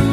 One